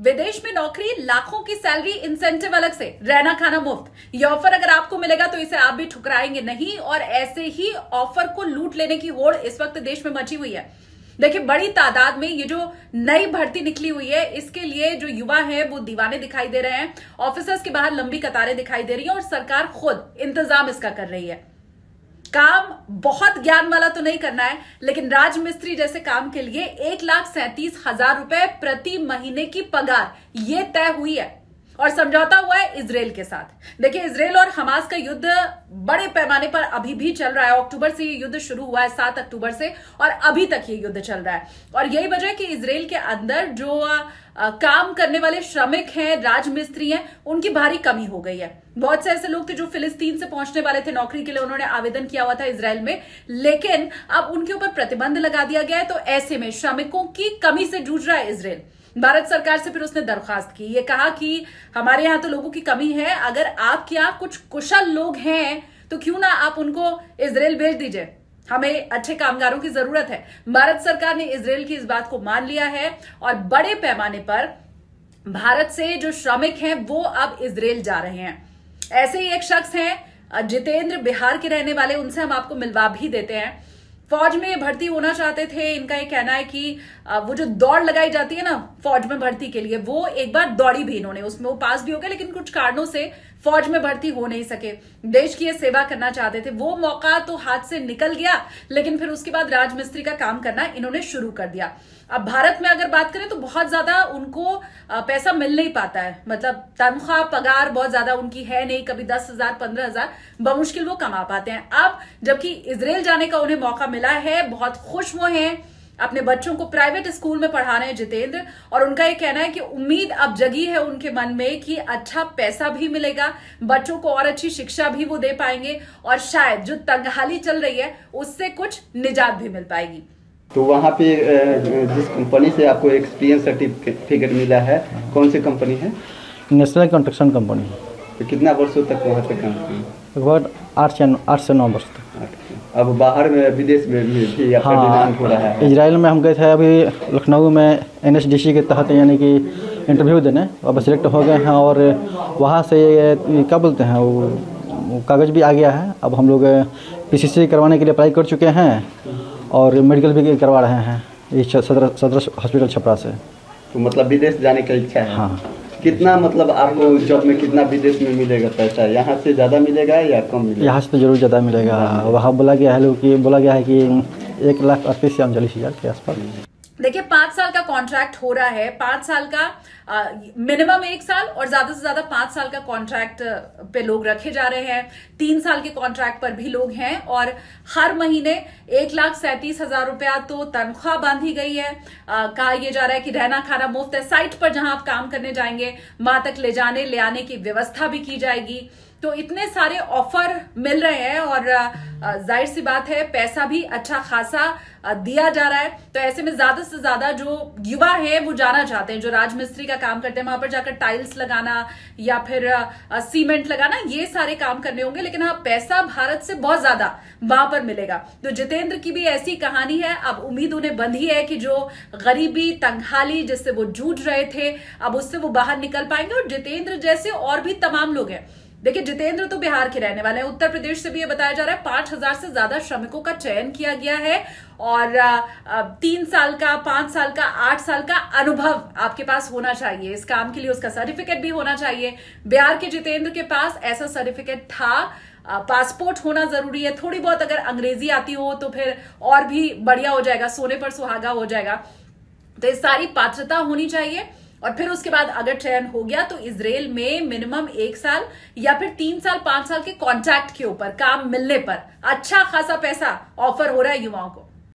विदेश में नौकरी, लाखों की सैलरी, इंसेंटिव अलग से, रहना खाना मुफ्त। ये ऑफर अगर आपको मिलेगा तो इसे आप भी ठुकराएंगे नहीं। और ऐसे ही ऑफर को लूट लेने की होड़ इस वक्त देश में मची हुई है। देखिए, बड़ी तादाद में ये जो नई भर्ती निकली हुई है, इसके लिए जो युवा हैं वो दीवाने दिखाई दे रहे हैं। ऑफिसर्स के बाहर लंबी कतारें दिखाई दे रही है और सरकार खुद इंतजाम इसका कर रही है। काम बहुत ज्ञान वाला तो नहीं करना है, लेकिन राजमिस्त्री जैसे काम के लिए 1,37,000 रुपए प्रति महीने की पगार ये तय हुई है और समझौता हुआ है इज़राइल के साथ। देखिए, इज़राइल और हमास का युद्ध बड़े पैमाने पर अभी भी चल रहा है। अक्टूबर से ये युद्ध शुरू हुआ है, 7 अक्टूबर से, और अभी तक ये युद्ध चल रहा है। और यही वजह है कि इज़राइल के अंदर जो काम करने वाले श्रमिक हैं, राजमिस्त्री हैं, उनकी भारी कमी हो गई है। बहुत से ऐसे लोग थे जो फिलिस्तीन से पहुंचने वाले थे नौकरी के लिए, उन्होंने आवेदन किया हुआ था इज़राइल में, लेकिन अब उनके ऊपर प्रतिबंध लगा दिया गया है। तो ऐसे में श्रमिकों की कमी से जूझ रहा है इज़राइल। भारत सरकार से फिर उसने दरख्वास्त की, ये कहा कि हमारे यहाँ तो लोगों की कमी है, अगर आपके यहाँ कुछ कुशल लोग हैं तो क्यों ना आप उनको इज़राइल भेज दीजिए, हमें अच्छे कामगारों की जरूरत है। भारत सरकार ने इज़राइल की इस बात को मान लिया है और बड़े पैमाने पर भारत से जो श्रमिक हैं वो अब इज़राइल जा रहे हैं। ऐसे ही एक शख्स हैं जितेंद्र, बिहार के रहने वाले, उनसे हम आपको मिलवा भी देते हैं। फौज में भर्ती होना चाहते थे। इनका ये कहना है कि वो जो दौड़ लगाई जाती है ना फौज में भर्ती के लिए, वो एक बार दौड़ी भी इन्होंने, उसमें वो पास भी हो गए, लेकिन कुछ कारणों से फौज में भर्ती हो नहीं सके। देश की ये सेवा करना चाहते थे, वो मौका तो हाथ से निकल गया, लेकिन फिर उसके बाद राजमिस्त्री का काम करना इन्होंने शुरू कर दिया। अब भारत में अगर बात करें तो बहुत ज्यादा उनको पैसा मिल नहीं पाता है, मतलब तनख्वाह, पगार बहुत ज्यादा उनकी है नहीं, कभी 10,000 15,000 बमुश्किल वो कमा पाते हैं। अब जबकि इज़राइल जाने का उन्हें मौका मिला है, बहुत खुश वो हैं। अपने बच्चों को प्राइवेट स्कूल में पढ़ा रहे हैं जितेंद्र, और उनका ये कहना है कि उम्मीद अब जगी है उनके मन में कि अच्छा पैसा भी मिलेगा, बच्चों को और अच्छी शिक्षा भी वो दे पाएंगे, और शायद जो तंगहाली चल रही है उससे कुछ निजात भी मिल पाएगी। तो वहाँ पे जिस कंपनी से आपको एक्सपीरियंस सर्टिफिकेट मिला है, कौन सी कंपनी है? National construction company. तो कितना वर्षों तक वहाँ पे काम किया? 8 से 9 वर्ष तक। अब बाहर में, विदेश में भी आपका डिमांड हो रहा है? इज़राइल में हम गए थे अभी लखनऊ में, एनएसडीसी के तहत, यानी कि इंटरव्यू देने, अब सिलेक्ट हो गए हैं। और वहाँ से क्या बोलते हैं, वो कागज़ भी आ गया है। अब हम लोग PCC करवाने के लिए अप्लाई कर चुके हैं और मेडिकल भी करवा रहे हैं इस सदर हॉस्पिटल छपरा से। तो मतलब विदेश जाने की इच्छा है? हाँ। कितना, मतलब आपको जॉब में कितना विदेश में मिलेगा पैसा, यहाँ से ज़्यादा मिलेगा या कम मिलेगा? यहाँ से तो जरूर ज़्यादा मिलेगा। वहाँ बोला गया है कि 1,38,000 के आसपास। देखिए, 5 साल का कॉन्ट्रैक्ट हो रहा है, 5 साल का मिनिमम, 1 साल और ज्यादा से ज्यादा 5 साल का कॉन्ट्रैक्ट पे लोग रखे जा रहे हैं। 3 साल के कॉन्ट्रैक्ट पर भी लोग हैं और हर महीने 1,37,000 रुपया तो तनख्वाह बांधी गई है। कहा यह जा रहा है कि रहना खाना मुफ्त है, साइट पर जहां आप काम करने जाएंगे वहां तक ले जाने ले आने की व्यवस्था भी की जाएगी। तो इतने सारे ऑफर मिल रहे हैं और जाहिर सी बात है पैसा भी अच्छा खासा दिया जा रहा है। तो ऐसे में ज्यादा से ज्यादा जो युवा है वो जाना चाहते हैं, जो राजमिस्त्री का काम करते हैं वहां पर जाकर टाइल्स लगाना या फिर सीमेंट लगाना, ये सारे काम करने होंगे। लेकिन हाँ, पैसा भारत से बहुत ज्यादा वहां पर मिलेगा। तो जितेंद्र की भी ऐसी कहानी है। अब उम्मीद उन्हें बंधी है कि जो गरीबी, तंगहाली जिससे वो जूझ रहे थे, अब उससे वो बाहर निकल पाएंगे। और जितेंद्र जैसे और भी तमाम लोग हैं। देखिए, जितेंद्र तो बिहार के रहने वाले हैं, उत्तर प्रदेश से भी ये बताया जा रहा है 5,000 से ज्यादा श्रमिकों का चयन किया गया है और 3 साल का, 5 साल का, 8 साल का अनुभव आपके पास होना चाहिए इस काम के लिए, उसका सर्टिफिकेट भी होना चाहिए। बिहार के जितेंद्र के पास ऐसा सर्टिफिकेट था। पासपोर्ट होना जरूरी है, थोड़ी बहुत अगर अंग्रेजी आती हो तो फिर और भी बढ़िया हो जाएगा, सोने पर सुहागा हो जाएगा। तो ये सारी पात्रता होनी चाहिए और फिर उसके बाद अगर चयन हो गया तो इज़राइल में मिनिमम 1 साल या फिर 3 साल 5 साल के कॉन्ट्रैक्ट के ऊपर काम मिलने पर अच्छा खासा पैसा ऑफर हो रहा है युवाओं को।